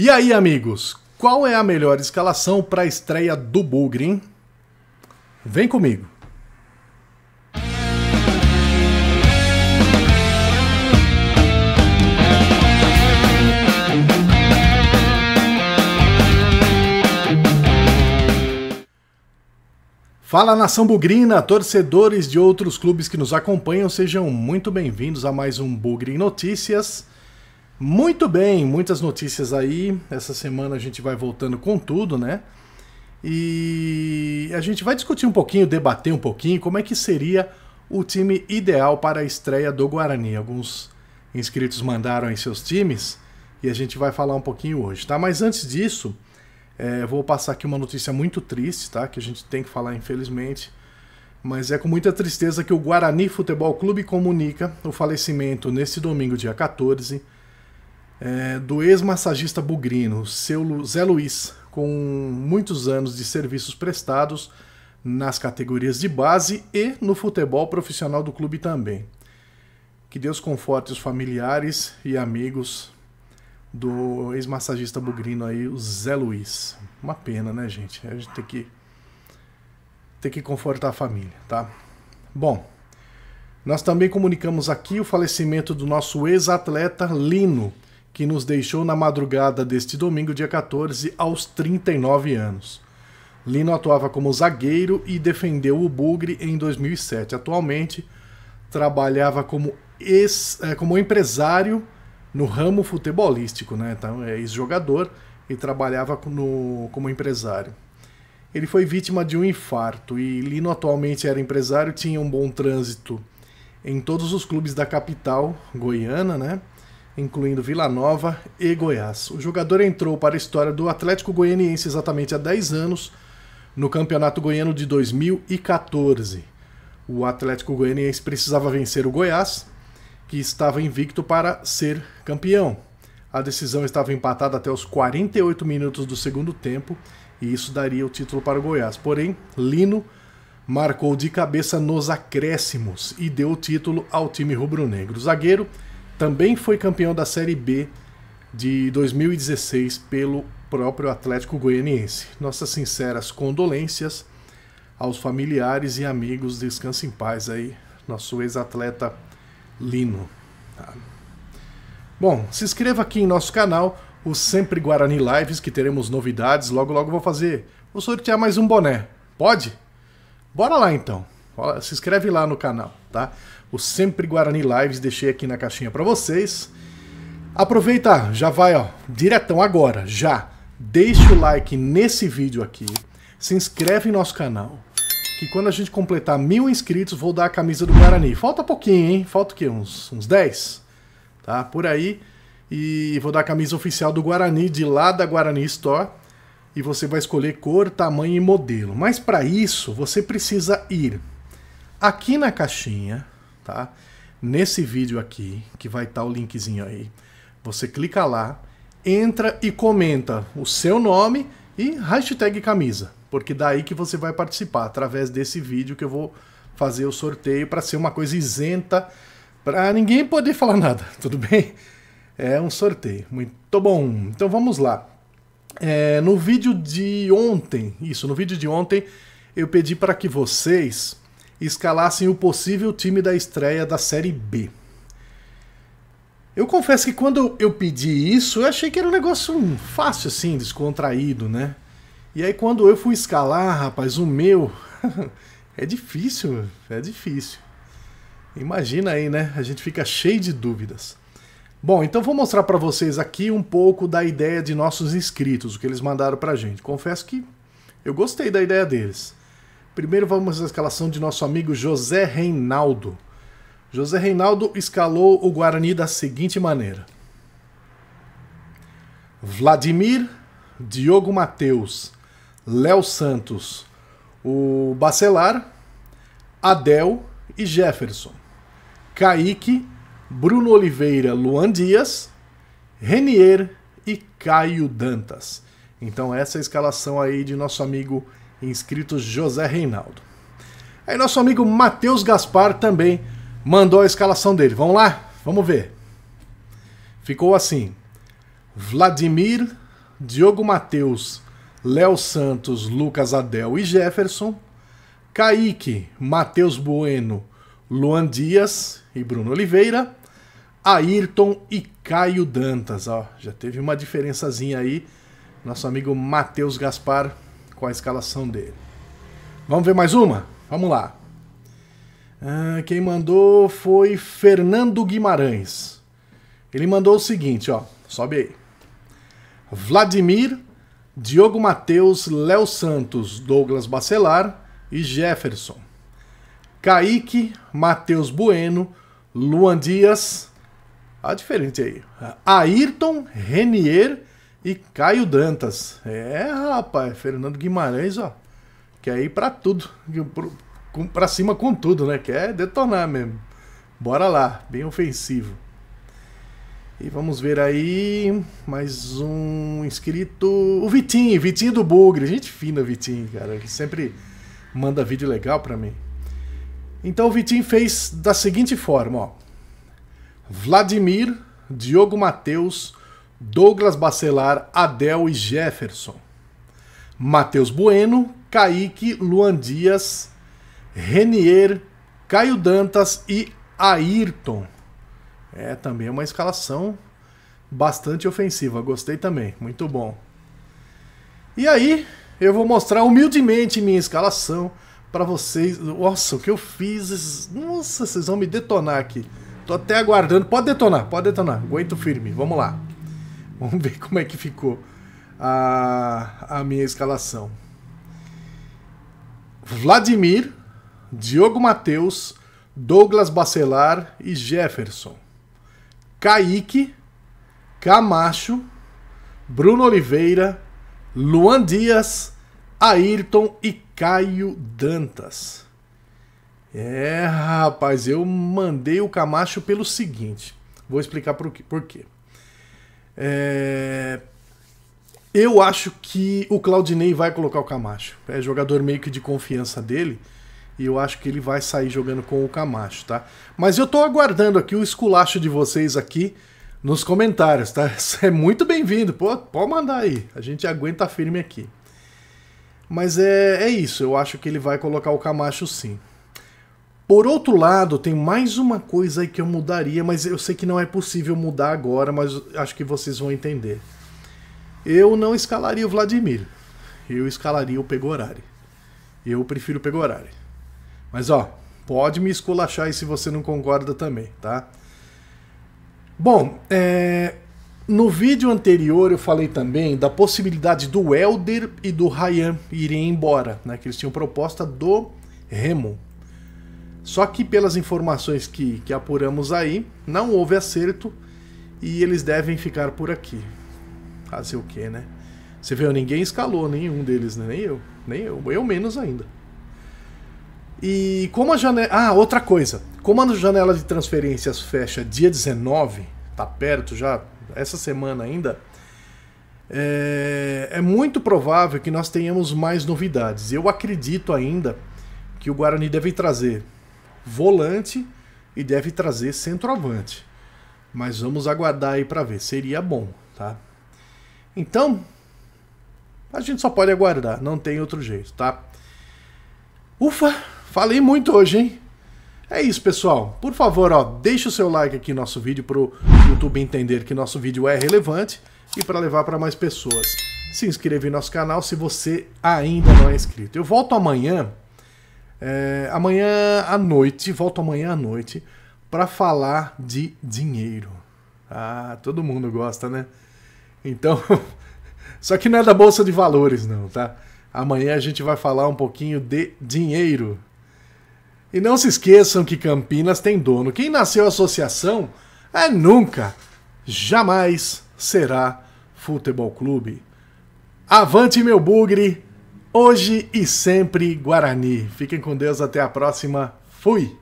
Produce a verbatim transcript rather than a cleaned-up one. E aí, amigos, qual é a melhor escalação para a estreia do Bugre, hein? Vem comigo. Fala, nação bugrina, torcedores de outros clubes que nos acompanham, sejam muito bem-vindos a mais um Bugre Notícias. Muito bem, muitas notícias aí, essa semana a gente vai voltando com tudo, né? E a gente vai discutir um pouquinho, debater um pouquinho como é que seria o time ideal para a estreia do Guarani. Alguns inscritos mandaram aí seus times e a gente vai falar um pouquinho hoje, tá? Mas antes disso... É, vou passar aqui uma notícia muito triste, tá? Que a gente tem que falar, infelizmente. Mas é com muita tristeza que o Guarani Futebol Clube comunica o falecimento, nesse domingo, dia quatorze, é, do ex-massagista bugrino, seu Zé Luiz, com muitos anos de serviços prestados nas categorias de base e no futebol profissional do clube também. Que Deus conforte os familiares e amigos do ex-massagista bugrino aí, o Zé Luiz. Uma pena, né, gente? A gente tem que, tem que confortar a família, tá? Bom, nós também comunicamos aqui o falecimento do nosso ex-atleta Lino, que nos deixou na madrugada deste domingo, dia quatorze, aos trinta e nove anos. Lino atuava como zagueiro e defendeu o Bugre em dois mil e sete. Atualmente, trabalhava como, ex, como empresário no ramo futebolístico, né? Então, é ex-jogador e trabalhava no, como empresário. Ele foi vítima de um infarto e Lino atualmente era empresário, tinha um bom trânsito em todos os clubes da capital goiana, né? Incluindo Vila Nova e Goiás. O jogador entrou para a história do Atlético Goianiense exatamente há dez anos, no Campeonato Goiano de dois mil e quatorze. O Atlético Goianiense precisava vencer o Goiás, que estava invicto, para ser campeão. A decisão estava empatada até os quarenta e oito minutos do segundo tempo e isso daria o título para o Goiás. Porém, Lino marcou de cabeça nos acréscimos e deu o título ao time rubro-negro. O zagueiro também foi campeão da Série B de dois mil e dezesseis pelo próprio Atlético Goianiense. Nossas sinceras condolências aos familiares e amigos. Descanse em paz aí, nosso ex-atleta Lino. Tá. Bom, se inscreva aqui em nosso canal, o Sempre Guarani Lives, que teremos novidades. Logo, logo vou fazer, vou sortear mais um boné. Pode? Bora lá então. Bora, se inscreve lá no canal, tá? O Sempre Guarani Lives, deixei aqui na caixinha para vocês. Aproveita, já vai, ó, diretão agora, já. Deixa o like nesse vídeo aqui, se inscreve em nosso canal, que quando a gente completar mil inscritos, vou dar a camisa do Guarani. Falta pouquinho, hein? Falta o quê? Uns, uns dez? Tá? Por aí. E vou dar a camisa oficial do Guarani, de lá da Guarani Store. E você vai escolher cor, tamanho e modelo. Mas para isso, você precisa ir aqui na caixinha, tá? Nesse vídeo aqui, que vai estar o linkzinho aí. Você clica lá, entra e comenta o seu nome e hashtag camisa. Porque daí que você vai participar, através desse vídeo que eu vou fazer o sorteio, para ser uma coisa isenta, para ninguém poder falar nada, tudo bem? É um sorteio, muito bom. Então vamos lá. É, no vídeo de ontem, isso, no vídeo de ontem, eu pedi para que vocês escalassem o possível time da estreia da Série B. Eu confesso que quando eu pedi isso, eu achei que era um negócio fácil assim, descontraído, né? E aí quando eu fui escalar, rapaz, o meu, é difícil, é difícil. Imagina aí, né? A gente fica cheio de dúvidas. Bom, então vou mostrar para vocês aqui um pouco da ideia de nossos inscritos, o que eles mandaram pra gente. Confesso que eu gostei da ideia deles. Primeiro vamos à escalação de nosso amigo José Reinaldo. José Reinaldo escalou o Guarani da seguinte maneira: Vladimir, Diogo Matheus, Léo Santos, o Bacelar, Adel e Jefferson, Kaique, Bruno Oliveira, Luan Dias, Renier e Caio Dantas. Então essa é a escalação aí de nosso amigo inscrito José Reinaldo. Aí nosso amigo Matheus Gaspar também mandou a escalação dele. Vamos lá? Vamos ver. Ficou assim: Vladimir, Diogo Matheus, Léo Santos, Lucas Adel e Jefferson, Kaique, Matheus Bueno, Luan Dias e Bruno Oliveira, Ayrton e Caio Dantas. Ó, já teve uma diferençazinha aí, nosso amigo Matheus Gaspar com a escalação dele. Vamos ver mais uma? Vamos lá. Ah, quem mandou foi Fernando Guimarães. Ele mandou o seguinte, ó, sobe aí. Vladimir, Diogo Matheus, Léo Santos, Douglas Bacelar e Jefferson. Kaique, Matheus Bueno, Luan Dias, a diferente aí, Ayrton, Renier e Caio Dantas. É, rapaz, Fernando Guimarães, ó, quer ir pra tudo, pra cima com tudo, né? Quer detonar mesmo. Bora lá, bem ofensivo. E vamos ver aí, mais um inscrito, o Vitinho, Vitinho do Bugre. Gente fina, Vitinho, cara, ele sempre manda vídeo legal pra mim. Então o Vitinho fez da seguinte forma, ó. Vladimir, Diogo Matheus, Douglas Bacelar, Adel e Jefferson. Matheus Bueno, Kaique, Luan Dias, Renier, Caio Dantas e Ayrton. É, também uma escalação bastante ofensiva. Gostei também, muito bom. E aí, eu vou mostrar humildemente minha escalação pra vocês. Nossa, o que eu fiz... Nossa, vocês vão me detonar aqui. Tô até aguardando. Pode detonar, pode detonar. Aguento firme. Vamos lá. Vamos ver como é que ficou a, a minha escalação. Vladimir, Diogo Matheus, Douglas Bacelar e Jefferson. Kaique, Camacho, Bruno Oliveira, Luan Dias, Ayrton e Caio Dantas. É, rapaz, eu mandei o Camacho pelo seguinte. Vou explicar por quê. Por quê. É... Eu acho que o Claudinei vai colocar o Camacho. É jogador meio que de confiança dele. E eu acho que ele vai sair jogando com o Camacho, tá? Mas eu tô aguardando aqui o esculacho de vocês aqui nos comentários, tá? É muito bem-vindo. Pô, pode mandar aí. A gente aguenta firme aqui. Mas é, é isso, eu acho que ele vai colocar o Camacho sim. Por outro lado, tem mais uma coisa aí que eu mudaria, mas eu sei que não é possível mudar agora, mas acho que vocês vão entender. Eu não escalaria o Vladimir, eu escalaria o Pegorari. Eu prefiro o Pegorari. Mas ó, pode me esculachar aí se você não concorda também, tá? Bom, é... no vídeo anterior eu falei também da possibilidade do Helder e do Rayan irem embora, né? Que eles tinham proposta do Remo. Só que pelas informações que, que apuramos aí, não houve acerto e eles devem ficar por aqui. Fazer o quê, né? Você viu, ninguém escalou nenhum deles, né? Nem eu, nem eu, eu menos ainda. E como a janela... Ah, outra coisa. Como a janela de transferências fecha dia dezenove, tá perto já... essa semana ainda, é, é muito provável que nós tenhamos mais novidades. Eu acredito ainda que o Guarani deve trazer volante e deve trazer centroavante. Mas vamos aguardar aí para ver. Seria bom, tá? Então, a gente só pode aguardar. Não tem outro jeito, tá? Ufa! Falei muito hoje, hein? É isso, pessoal. Por favor, ó, deixa o seu like aqui no nosso vídeo para o YouTube entender que nosso vídeo é relevante e para levar para mais pessoas. Se inscreva em nosso canal se você ainda não é inscrito. Eu volto amanhã, é, amanhã à noite, volto amanhã à noite para falar de dinheiro. Ah, todo mundo gosta, né? Então, só que não é da Bolsa de Valores, não, tá? Amanhã a gente vai falar um pouquinho de dinheiro. E não se esqueçam que Campinas tem dono. Quem nasceu associação é nunca, jamais será Futebol Clube. Avante, meu Bugre, hoje e sempre Guarani. Fiquem com Deus, até a próxima. Fui!